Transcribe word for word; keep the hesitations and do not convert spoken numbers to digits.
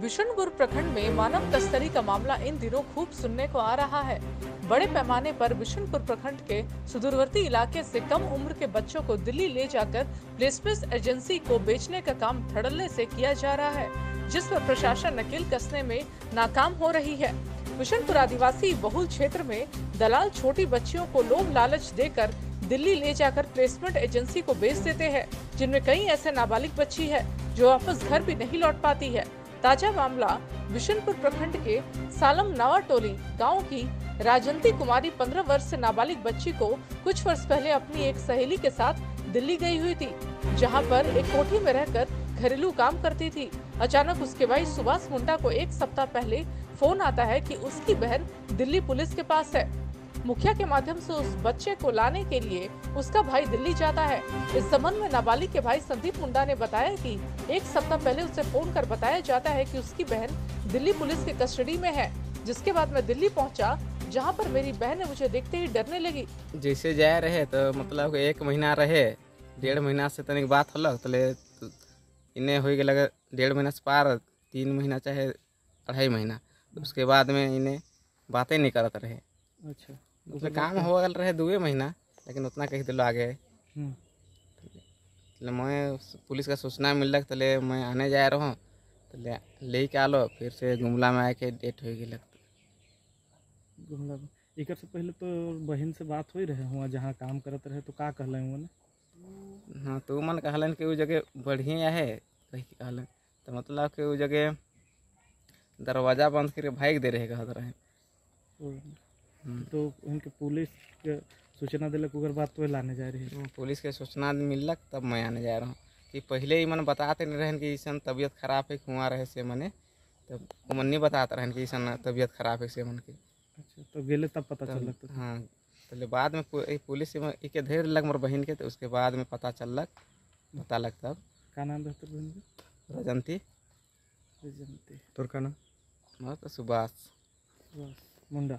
बिशनपुर प्रखंड में मानव तस्करी का मामला इन दिनों खूब सुनने को आ रहा है। बड़े पैमाने पर बिशनपुर प्रखंड के सुदूरवर्ती इलाके से कम उम्र के बच्चों को दिल्ली ले जाकर प्लेसमेंट एजेंसी को बेचने का काम धड़ल्ले से किया जा रहा है, जिस पर प्रशासन नकेल कसने में नाकाम हो रही है। बिशनपुर आदिवासी बहुल क्षेत्र में दलाल छोटी बच्चियों को लोभ लालच देकर दिल्ली ले जाकर प्लेसमेंट एजेंसी को बेच देते हैं, जिनमें कई ऐसे नाबालिग बच्ची है जो वापस घर भी नहीं लौट पाती है। ताजा मामला बिशनपुर प्रखंड के सालम नावा टोली गांव की राजंती कुमारी पंद्रह वर्ष से नाबालिग बच्ची को कुछ वर्ष पहले अपनी एक सहेली के साथ दिल्ली गई हुई थी, जहां पर एक कोठी में रहकर घरेलू काम करती थी। अचानक उसके भाई सुभाष मुंडा को एक सप्ताह पहले फोन आता है कि उसकी बहन दिल्ली पुलिस के पास है। मुखिया के माध्यम से उस बच्चे को लाने के लिए उसका भाई दिल्ली जाता है। इस संबंध में नाबालिग के भाई संदीप मुंडा ने बताया कि एक सप्ताह पहले उसे फोन कर बताया जाता है कि उसकी बहन दिल्ली पुलिस के कस्टडी में है, जिसके बाद मैं दिल्ली पहुंचा, जहां पर मेरी बहन ने मुझे देखते ही डरने लगी। जैसे जाए रहे तो मतलब एक महीना रहे, डेढ़ महीना से तनिक बात होलक, इन्हें हो गए डेढ़ महीना से पार, तीन महीना चाहे अढ़ाई महीना, उसके बाद में इन्हें बातें नहीं करते रहे। अच्छा, उसमें काम हो गल रहे दुए महीना, लेकिन उतना कहीं दिलो आ गए। मैं पुलिस का सूचना मिलल तले मैं आने जा रहा हूँ, तो ले के आलो फिर से गुमला में आके डेट हो गई। गुमला एक से पहले तो बहन से बात हो रहे हुआ जहाँ काम करते रहे, तो का कहले उन्होंने? हाँ, तो मन कहलन कि वो जगह बढ़िया है, कहीं कहलन तो मतलब कि वो जगह दरवाज़ा बंद करके भाग दे रहे कहते रहे। तो उनके पुलिस के सूचना दिलक उगर बात तो लाने जा रही है। पुलिस के सूचना मिलक तब मैं आने जा रहा हूँ, कि पहले ही मन बताते नहीं रहन कि ईसन तबीयत खराब है हुआ रहे से मने, तब मन नहीं बताते रहन कि ईसन तबीयत खराब है से मन के। अच्छा, तो गेले तब पता चल लगता? हाँ, तो बाद में पुलिस के धैर्य लग मोर बहन के, तो उसके बाद में पता चल लग पता लग तब। का नाम रहता बहन के? राजंती। राजंती तोर का नाम? सुभाष मुंडा।